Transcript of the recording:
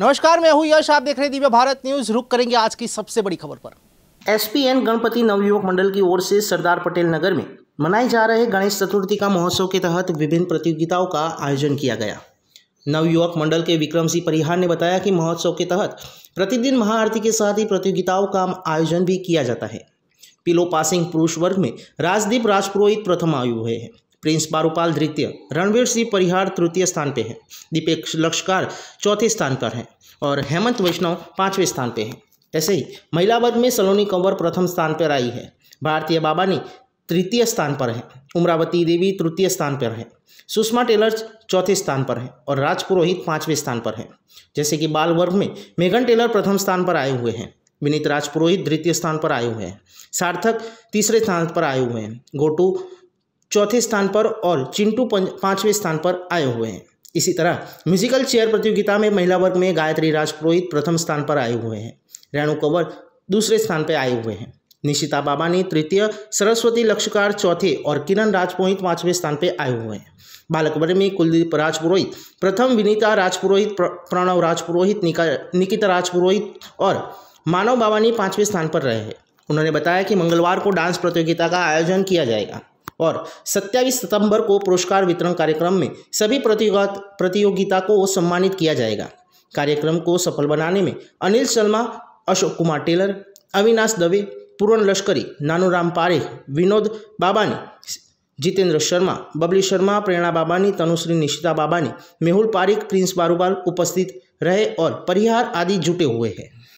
नमस्कार, मैं हूं यश। आप देख रहे हैं दिव्य भारत न्यूज। रुक करेंगे आज की सबसे बड़ी खबर पर। एसपीएन गणपति नवयुवक मंडल की ओर से सरदार पटेल नगर में मनाए जा रहे गणेश चतुर्थी का महोत्सव के तहत विभिन्न प्रतियोगिताओं का आयोजन किया गया। नवयुवक मंडल के विक्रम सिंह परिहार ने बताया कि महोत्सव के तहत प्रतिदिन महाआरती के साथ ही प्रतियोगिताओं का आयोजन भी किया जाता है। पिलो पासिंग पुरुष वर्ग में राजदीप राजपुरोहित प्रथम आए हुए हैं, प्रिंस बारूपाल द्वितीय, रणवीर सिंह परिहार तृतीय स्थान पे हैं, दीपेश लक्ष्कार चौथे स्थान पर हैं और हेमंत वैष्णव पांचवें स्थान पे हैं। ऐसे ही महिला वर्ग में सलोनी कंवर प्रथम स्थान पर आई है, भारतीय बाबानी तृतीय स्थान पर है, उमरावती देवी तृतीय स्थान पर है, सुषमा टेलर चौथे स्थान पर है और राजपुरोहित पांचवें स्थान पर है। जैसे कि बाल वर्ग में मेघन टेलर प्रथम स्थान पर आए हुए हैं, विनीत राजपुरोहित द्वितीय स्थान पर आए हुए हैं, सार्थक तीसरे स्थान पर आए हुए हैं, गोटू चौथे स्थान पर और चिंटू पांचवें स्थान पर आए हुए हैं। इसी तरह म्यूजिकल चेयर प्रतियोगिता में महिला वर्ग में गायत्री राजपुरोहित प्रथम स्थान पर आए हुए हैं, रेणु कंवर दूसरे स्थान पर आए हुए हैं, निशिता बाबानी तृतीय, सरस्वती लक्षकार चौथे और किरण राजपुरोहित पांचवें स्थान पर आए हुए हैं। बालक वर्ग में कुलदीप राजपुरोहित प्रथम, विनीता राजपुरोहित, प्रणव राजपुरोहित, निका निकिता राजपुरोहित और मानव बाबानी पांचवें स्थान पर रहे हैं। उन्होंने बताया कि मंगलवार को डांस प्रतियोगिता का आयोजन किया जाएगा और 27 सितंबर को पुरस्कार वितरण कार्यक्रम में सभी प्रतियोगिता को सम्मानित किया जाएगा। कार्यक्रम को सफल बनाने में अनिल शर्मा, अशोक कुमार टेलर, अविनाश दवे, पूरण लश्करी, नानूराम पारेख, विनोद बाबानी, जितेंद्र शर्मा, बबली शर्मा, प्रेरणा बाबानी, तनुश्री, निशिता बाबानी, मेहुल पारिक, प्रिंस बारूपाल उपस्थित रहे और परिहार आदि जुटे हुए हैं।